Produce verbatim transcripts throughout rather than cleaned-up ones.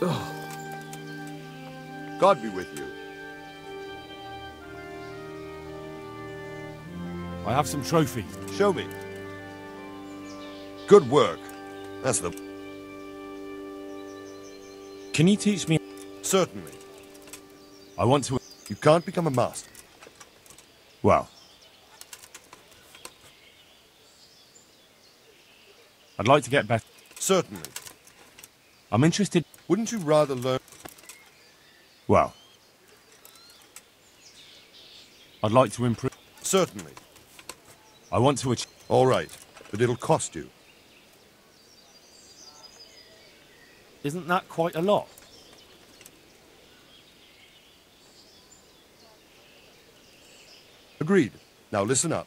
Oh. God be with you. I have some trophies. Show me. Good work. That's the... Can you teach me? Certainly. I want to... You can't become a master. Well. I'd like to get better. Certainly. I'm interested... Wouldn't you rather learn... Well. I'd like to improve... Certainly. I want to achieve... All right, but it'll cost you. Isn't that quite a lot? Agreed. Now listen up.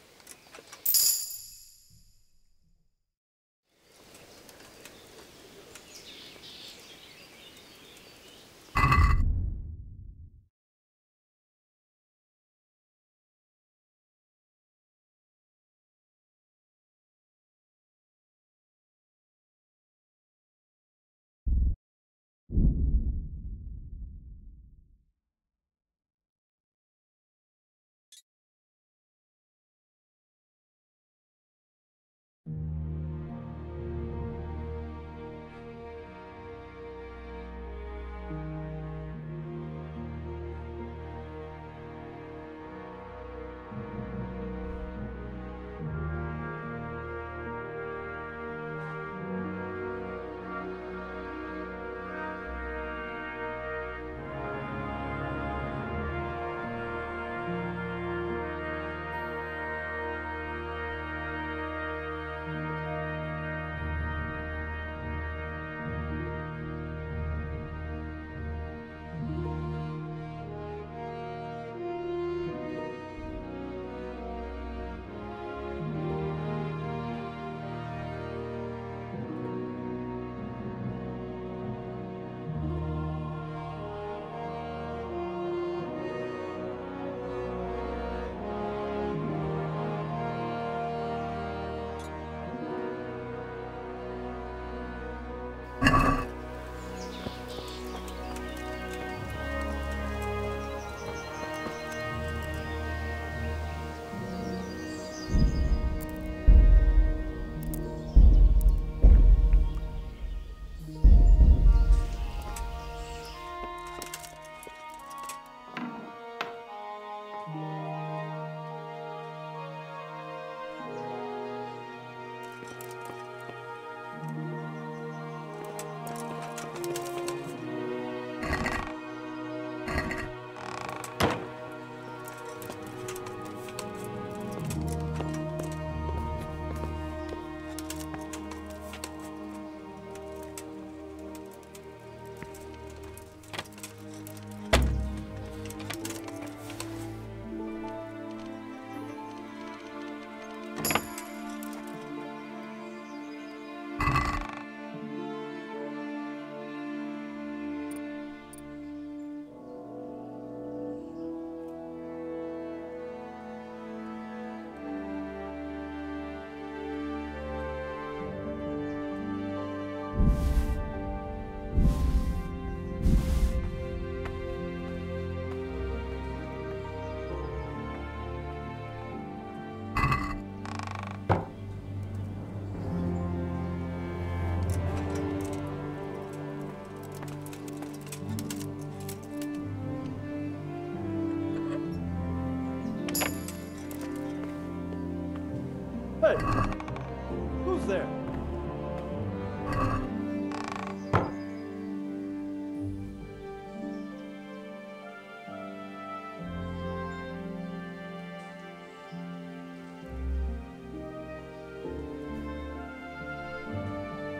Who's there?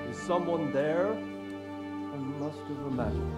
Is someone there? I must have imagined.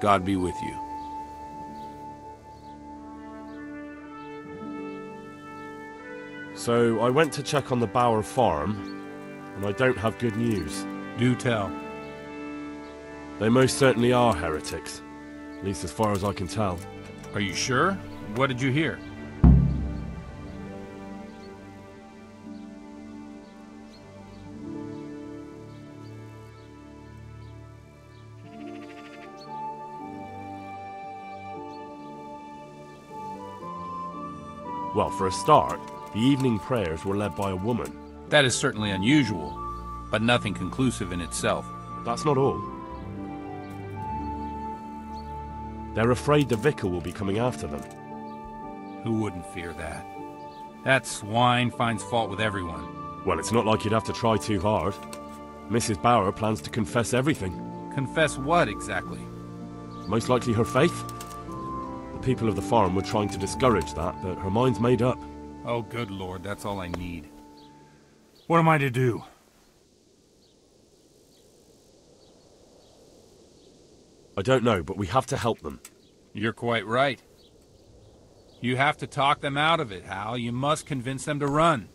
God be with you. So I went to check on the Bauer farm, and I don't have good news. Do tell. They most certainly are heretics, at least as far as I can tell. Are you sure? What did you hear? Well, for a start, the evening prayers were led by a woman. That is certainly unusual, but nothing conclusive in itself. That's not all. They're afraid the vicar will be coming after them. Who wouldn't fear that? That swine finds fault with everyone. Well, it's not like you'd have to try too hard. Missus Bauer plans to confess everything. Confess what, exactly? Most likely her faith. The people of the farm were trying to discourage that, but her mind's made up. Oh, good Lord, that's all I need. What am I to do? I don't know, but we have to help them. You're quite right. You have to talk them out of it, Hal. You must convince them to run.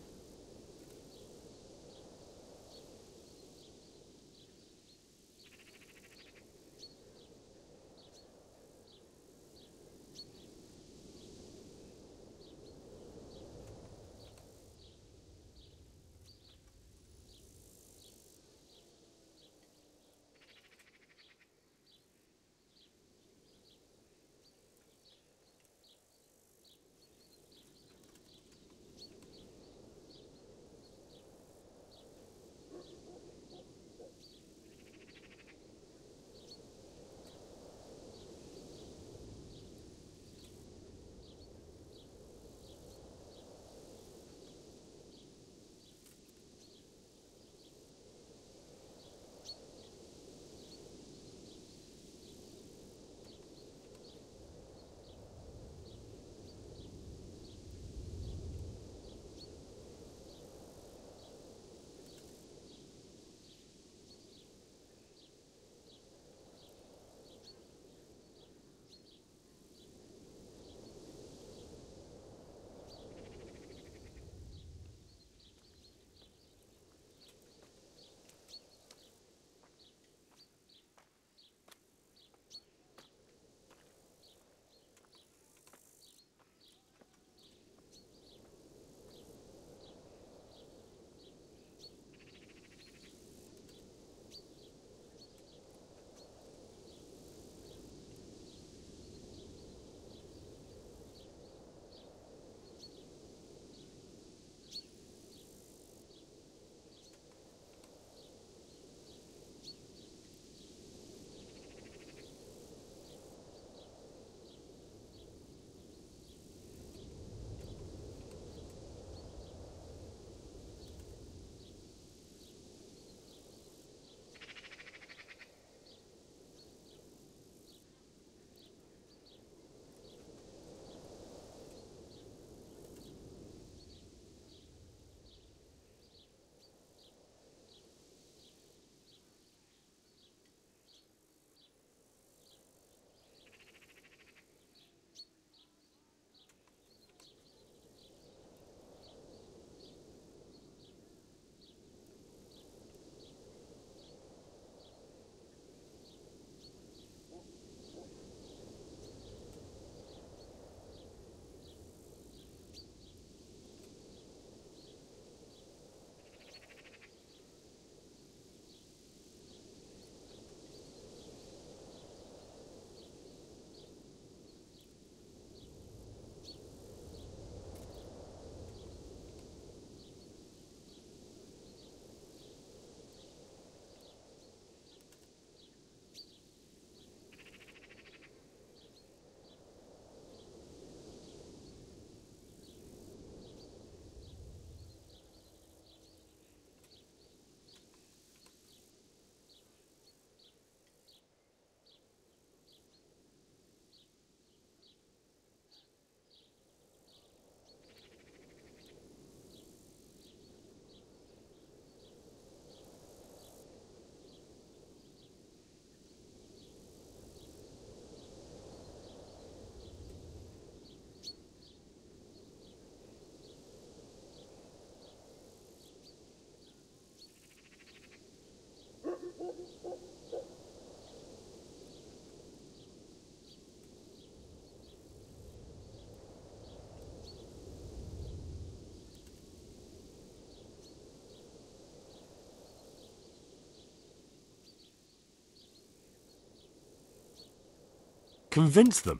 Convince them.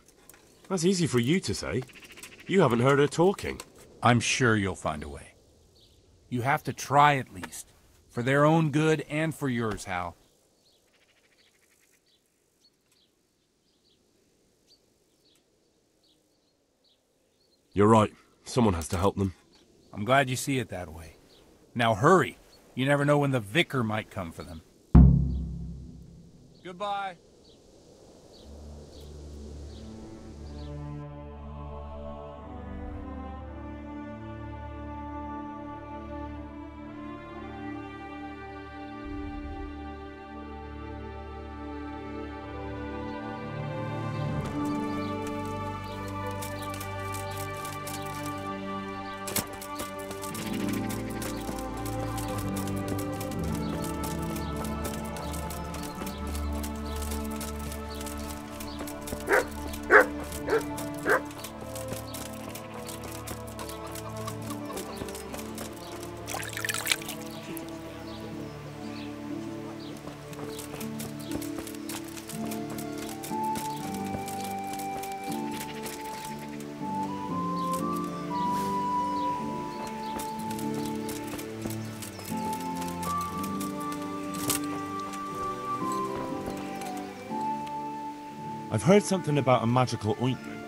That's easy for you to say. You haven't heard her talking. I'm sure you'll find a way. You have to try at least. For their own good and for yours, Hal. You're right. Someone has to help them. I'm glad you see it that way. Now hurry. You never know when the vicar might come for them. Goodbye. I've heard something about a magical ointment.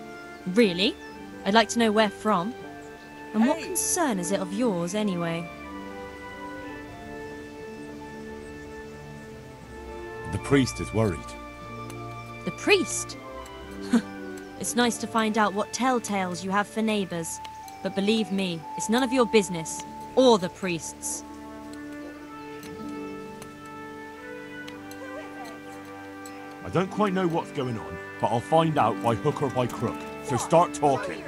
Really? I'd like to know where from. And hey. What concern is it of yours, anyway? The priest is worried. The priest? It's nice to find out what telltales you have for neighbours. But believe me, it's none of your business. Or the priest's. I don't quite know what's going on, but I'll find out by hook or by crook, so start talking.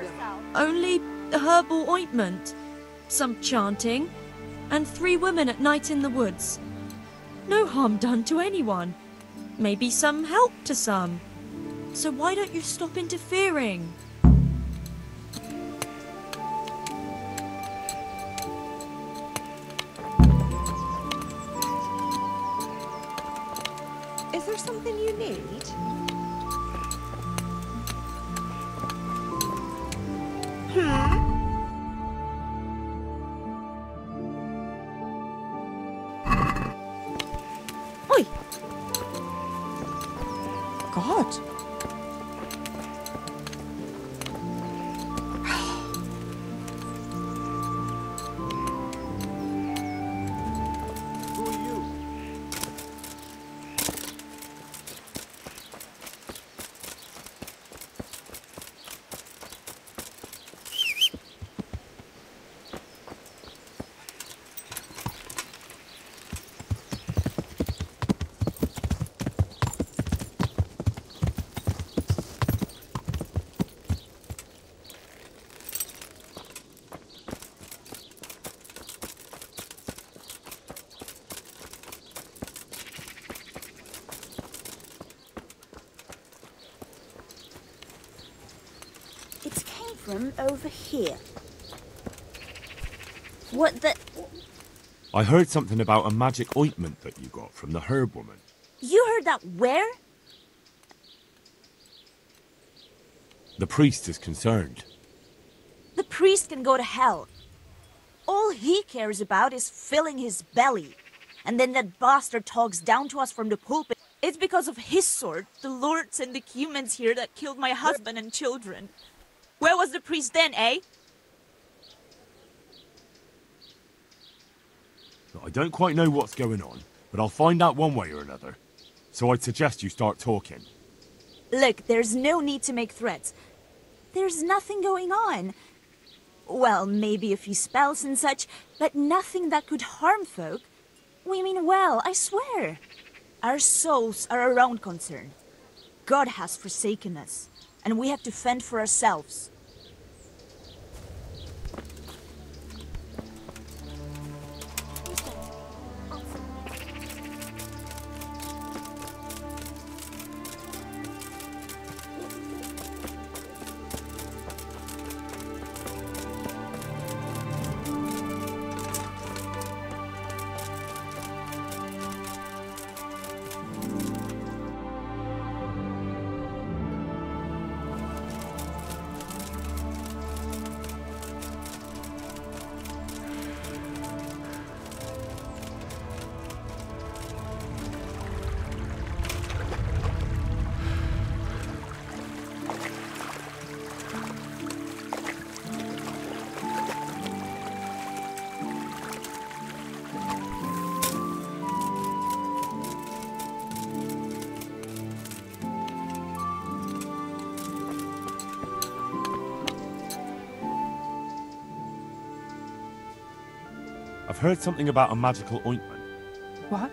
Only herbal ointment, some chanting, and three women at night in the woods. No harm done to anyone. Maybe some help to some. So why don't you stop interfering? Over here. What the... I heard something about a magic ointment that you got from the herb woman. You heard that where? The priest is concerned. The priest can go to hell. All he cares about is filling his belly. And then that bastard talks down to us from the pulpit. It's because of his sort, the lords and the humans here that killed my husband and children. Where was the priest then, eh? I don't quite know what's going on, but I'll find out one way or another. So I'd suggest you start talking. Look, there's no need to make threats. There's nothing going on. Well, maybe a few spells and such, but nothing that could harm folk. We mean well, I swear. Our souls are our own concern. God has forsaken us. And we have to fend for ourselves. I've heard something about a magical ointment. What?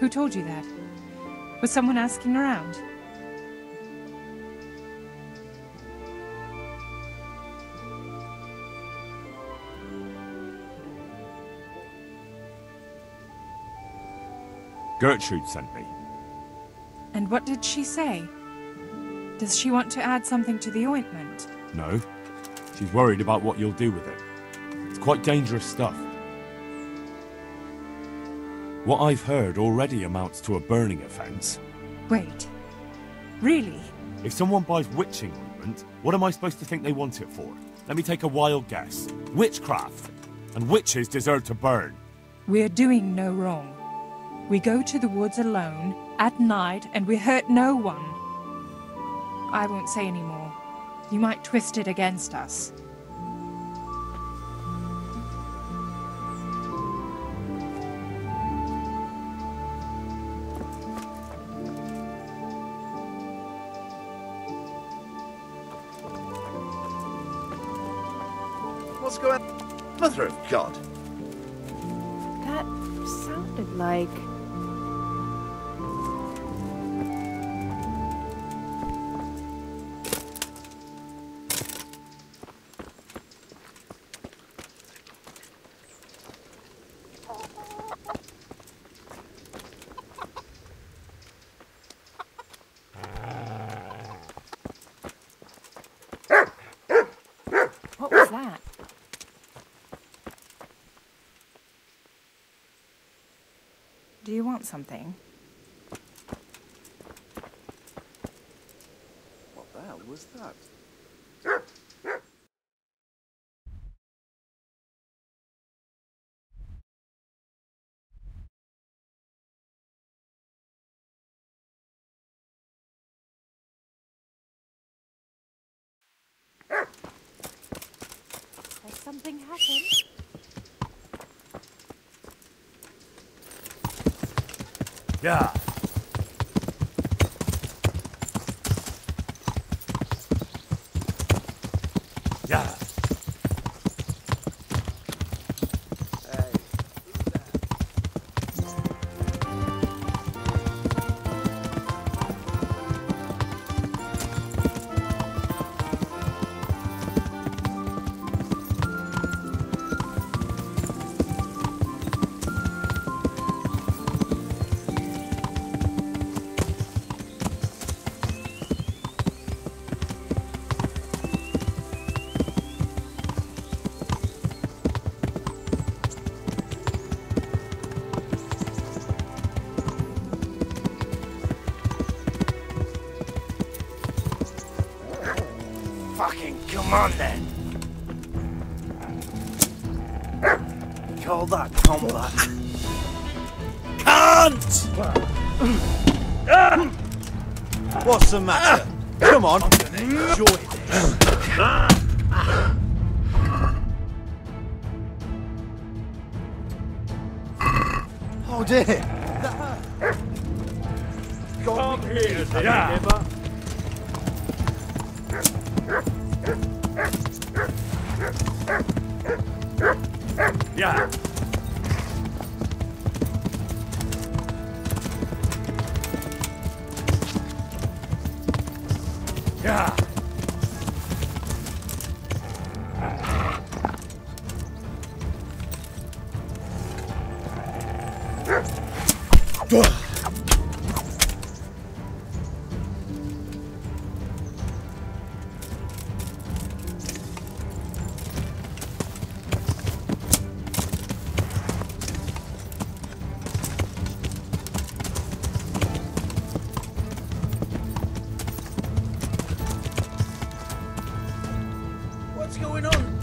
Who told you that? Was someone asking around? Gertrude sent me. And what did she say? Does she want to add something to the ointment? No. She's worried about what you'll do with it. It's quite dangerous stuff. What I've heard already amounts to a burning offense. Wait. Really? If someone buys witching ointment, what am I supposed to think they want it for? Let me take a wild guess. Witchcraft. And witches deserve to burn. We're doing no wrong. We go to the woods alone, at night, and we hurt no one. I won't say any more. You might twist it against us. What's going on? Mother of God! That sounded like... Do you want something? What the hell was that? Has something happened? Yeah. Yeah. Come on then. Call that combat. Can't! What's the matter? Come on, enjoy this. Oh dear! That hurt. Come here, yeah. Yeah. Yeah. What's going on?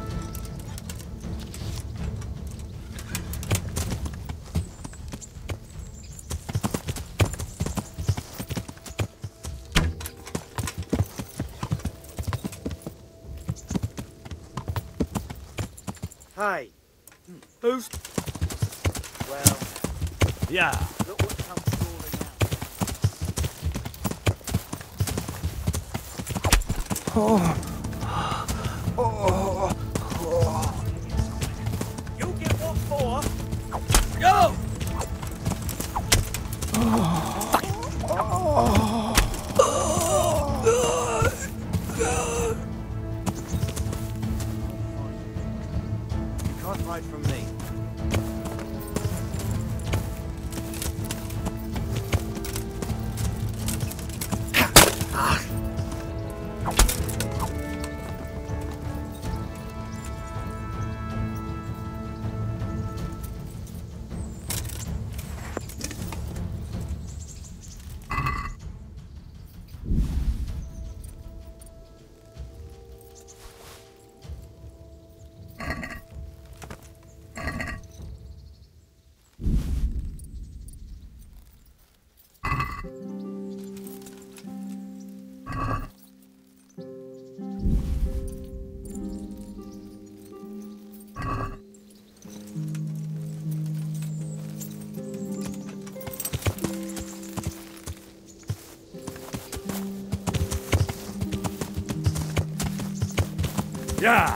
Hi. Who's? Well. Yeah. Look what comes crawling out. Oh. Oh, oh, oh. You get one more. go!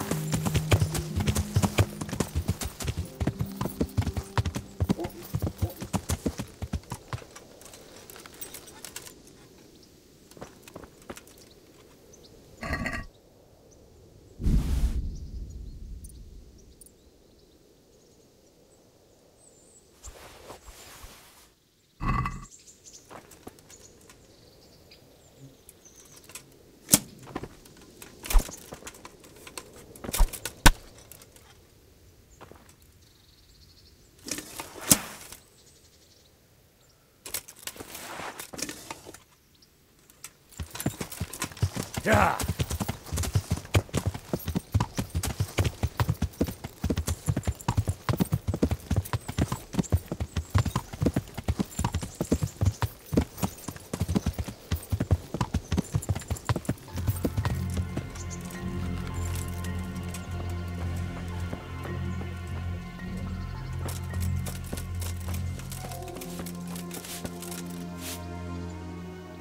Yeah! Yeah!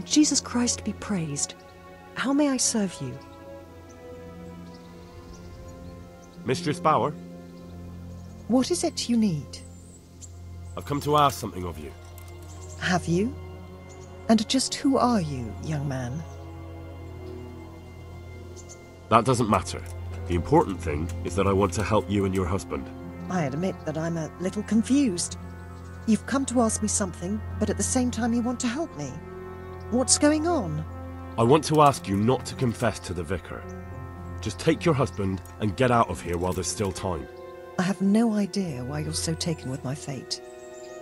Jesus Christ be praised. How may I serve you? Mistress Bauer? What is it you need? I've come to ask something of you. Have you? And just who are you, young man? That doesn't matter. The important thing is that I want to help you and your husband. I admit that I'm a little confused. You've come to ask me something, but at the same time you want to help me. What's going on? I want to ask you not to confess to the vicar. Just take your husband and get out of here while there's still time. I have no idea why you're so taken with my fate,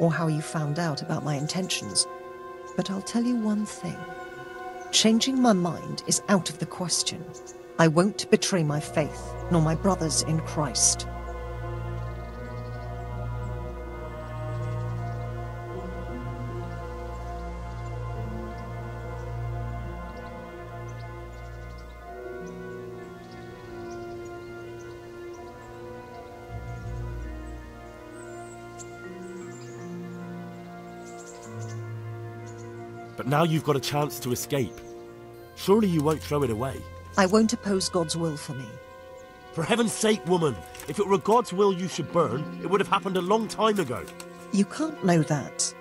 or how you found out about my intentions, but I'll tell you one thing. Changing my mind is out of the question. I won't betray my faith, nor my brothers in Christ. But now you've got a chance to escape. Surely you won't throw it away. I won't oppose God's will for me. For heaven's sake, woman! If it were God's will you should burn, it would have happened a long time ago. You can't know that.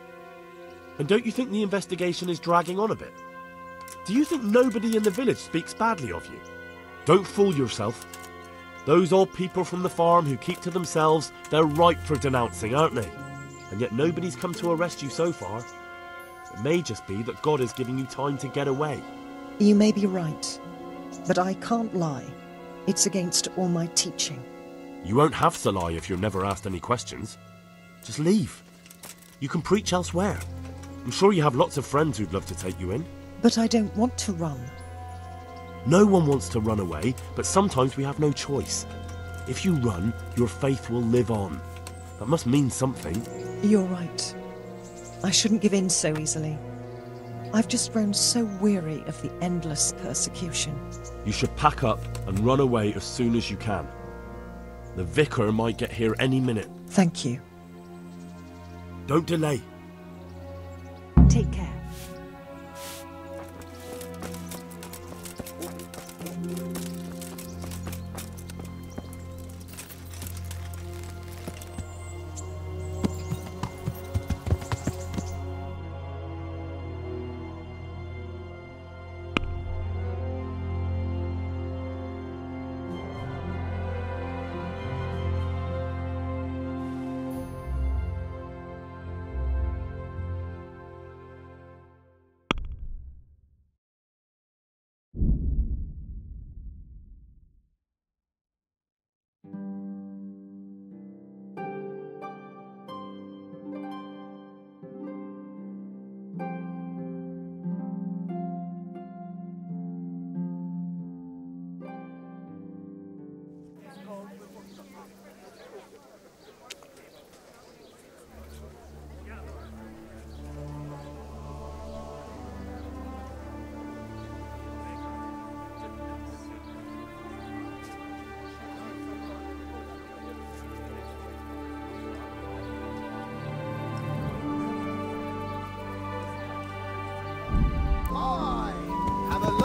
And don't you think the investigation is dragging on a bit? Do you think nobody in the village speaks badly of you? Don't fool yourself. Those old people from the farm who keep to themselves, they're ripe for denouncing, aren't they? And yet nobody's come to arrest you so far. It may just be that God is giving you time to get away. You may be right, but I can't lie. It's against all my teaching. You won't have to lie if you're never asked any questions. Just leave. You can preach elsewhere. I'm sure you have lots of friends who'd love to take you in. But I don't want to run. No one wants to run away, but sometimes we have no choice. If you run, your faith will live on. That must mean something. You're right. I shouldn't give in so easily. I've just grown so weary of the endless persecution. You should pack up and run away as soon as you can. The vicar might get here any minute. Thank you. Don't delay. Take care.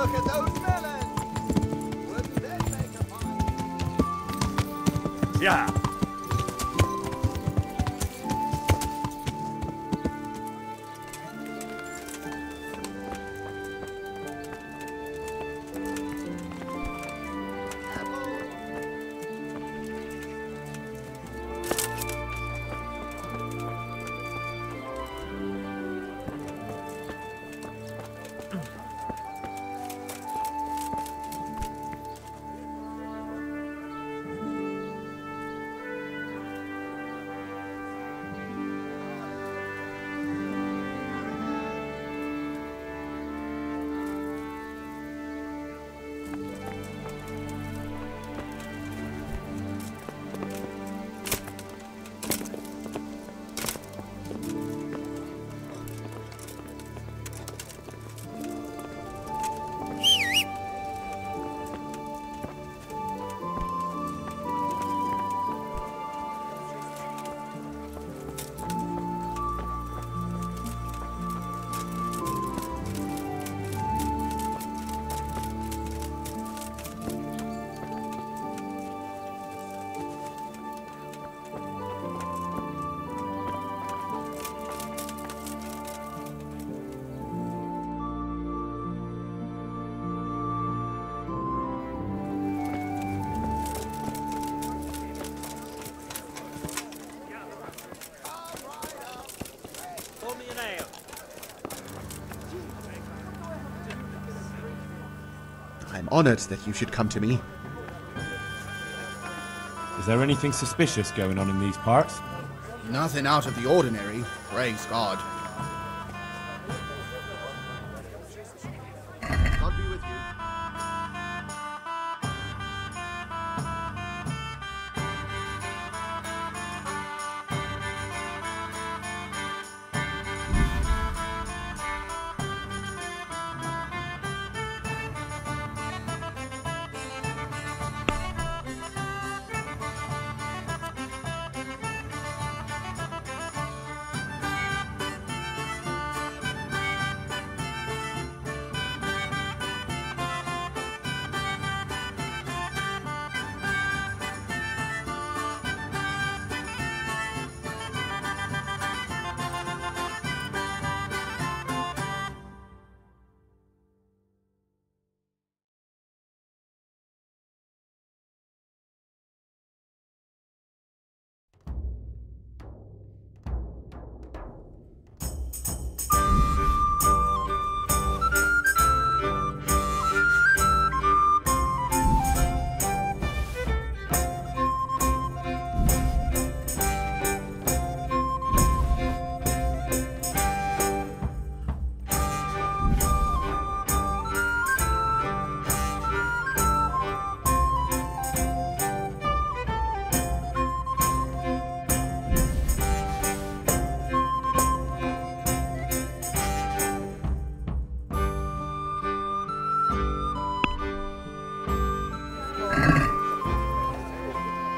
Look at those melons! Wouldn't they make a pie? Yeah. Honored that you should come to me. Is there anything suspicious going on in these parts? Nothing out of the ordinary, praise God. God be with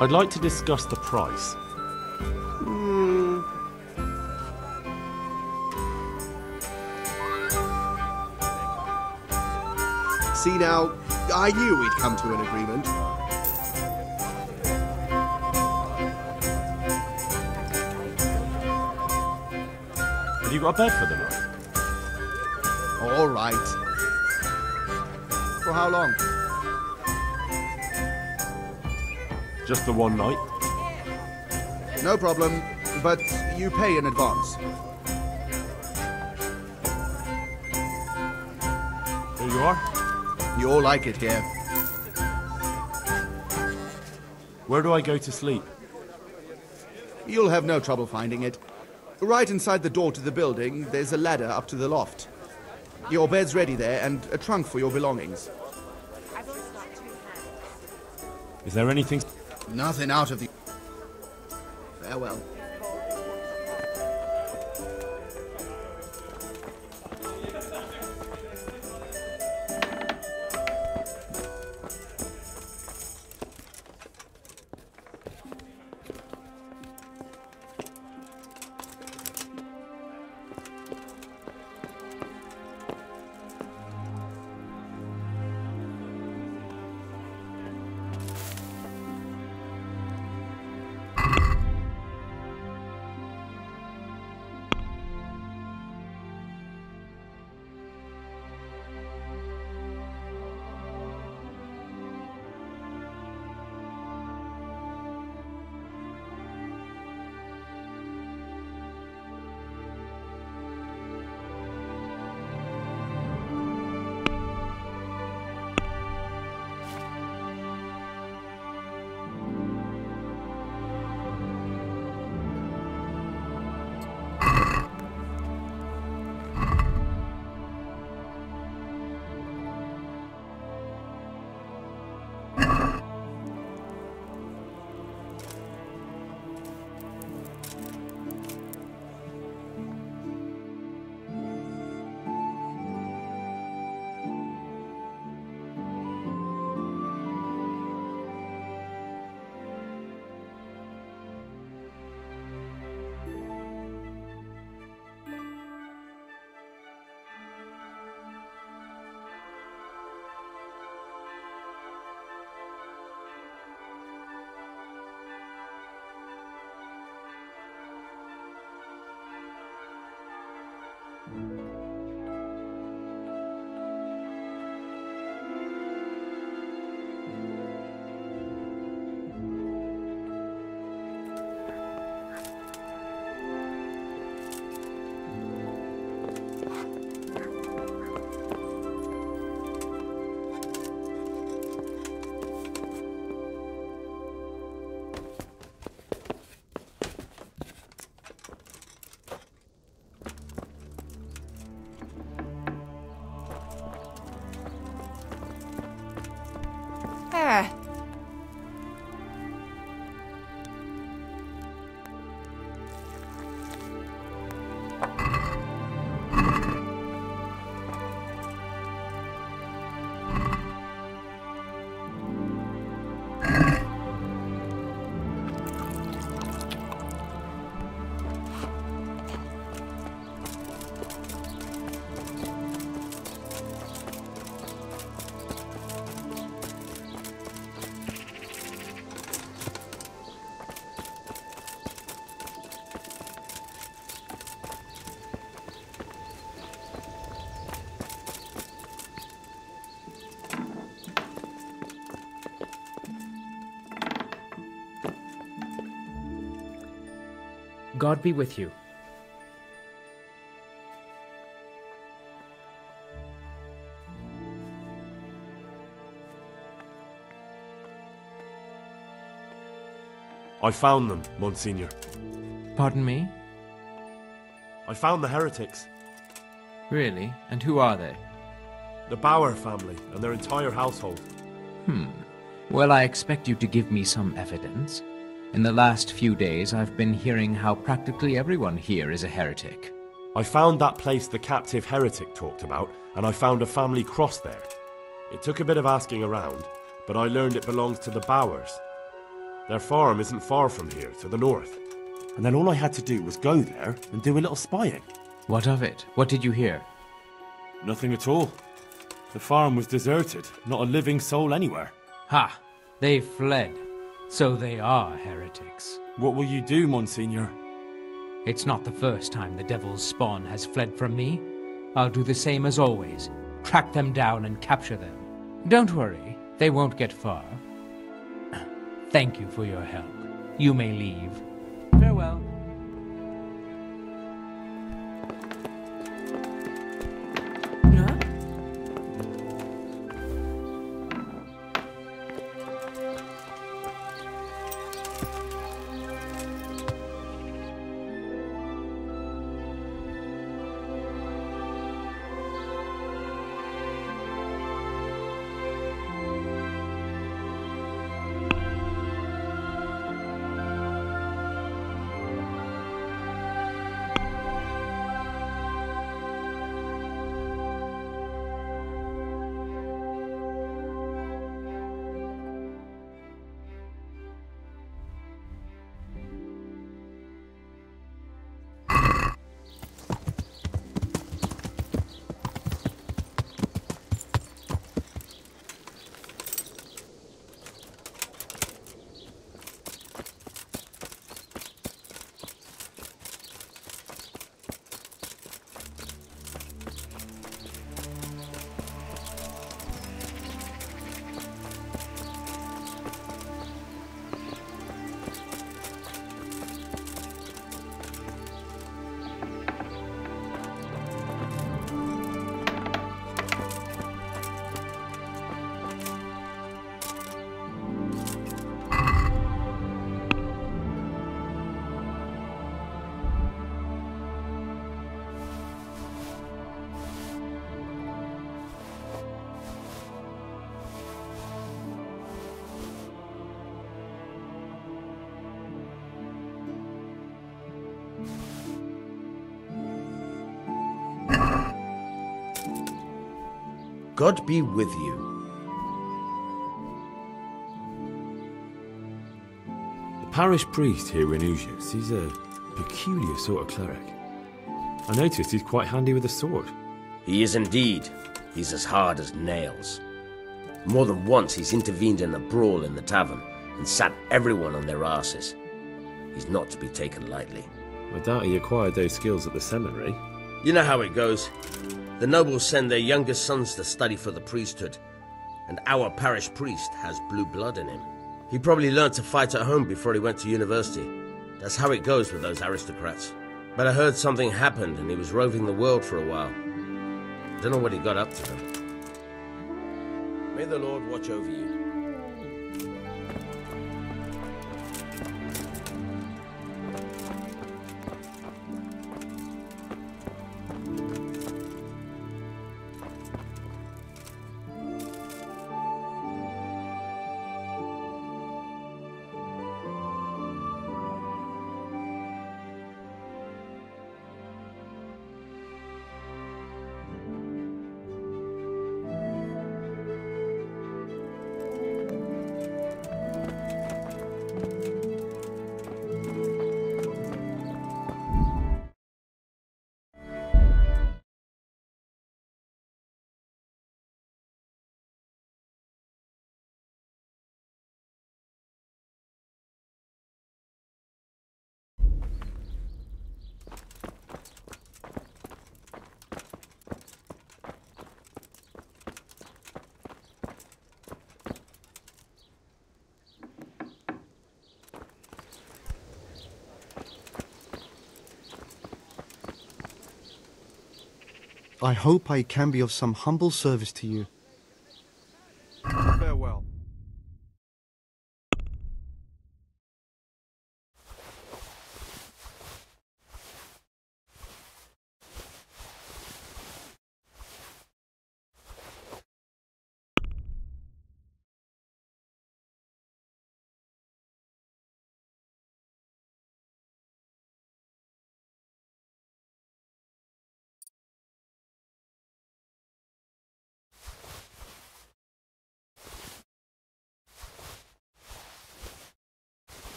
I'd like to discuss the price. Hmm. See now, I knew we'd come to an agreement. Have you got a bed for the night? All right. For how long? Just the one night? No problem, but you pay in advance. There you are. You all like it here. Where do I go to sleep? You'll have no trouble finding it. Right inside the door to the building, there's a ladder up to the loft. Your bed's ready there, and a trunk for your belongings. Is there anything... Nothing out of the... Farewell. God be with you. I found them, Monsignor. Pardon me? I found the heretics. Really? And who are they? The Bauer family and their entire household. Hmm. Well, I expect you to give me some evidence. In the last few days, I've been hearing how practically everyone here is a heretic. I found that place the captive heretic talked about, and I found a family cross there. It took a bit of asking around, but I learned it belongs to the Bowers. Their farm isn't far from here, to the north. And then all I had to do was go there and do a little spying. What of it? What did you hear? Nothing at all. The farm was deserted, not a living soul anywhere. Ha! They fled. So they are heretics. What will you do, Monsignor? It's not the first time the devil's spawn has fled from me. I'll do the same as always. Track them down and capture them. Don't worry, they won't get far. Thank you for your help. You may leave. Farewell. Huh? God be with you. The parish priest here in Usius, he's a peculiar sort of cleric. I noticed he's quite handy with a sword. He is indeed. He's as hard as nails. More than once he's intervened in a brawl in the tavern and sat everyone on their asses. He's not to be taken lightly. I doubt he acquired those skills at the seminary. You know how it goes. The nobles send their youngest sons to study for the priesthood, and our parish priest has blue blood in him. He probably learned to fight at home before he went to university. That's how it goes with those aristocrats. But I heard something happened and he was roving the world for a while. I don't know what he got up to them. May the Lord watch over you. I hope I can be of some humble service to you. Farewell.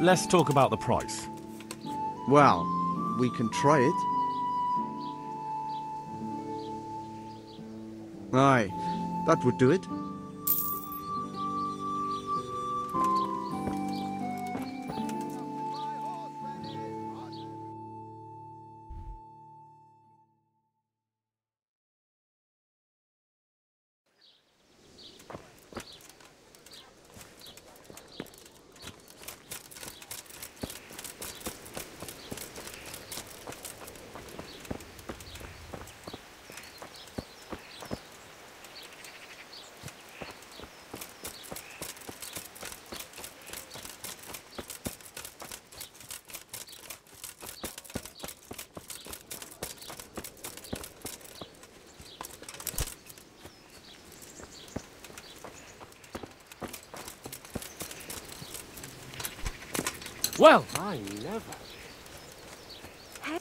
Let's talk about the price. Well, we can try it. Aye, that would do it. Well, I never. Hey,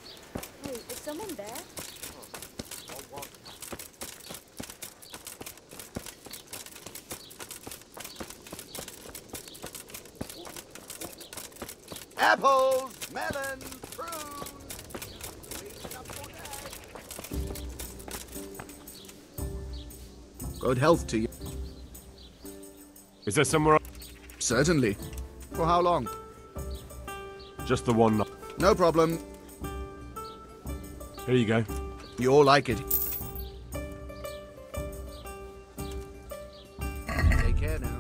is someone there? Apples, melons, prunes. Good health to you. Is there somewhere? Certainly. For how long? Just the one. No problem. Here you go. You all like it. Take care now.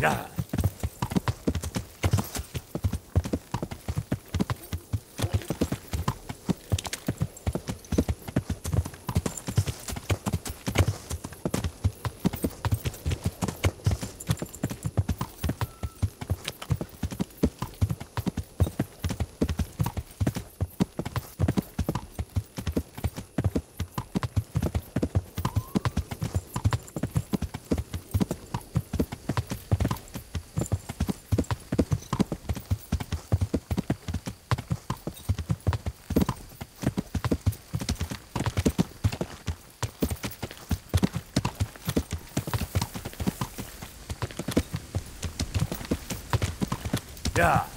God. Yeah.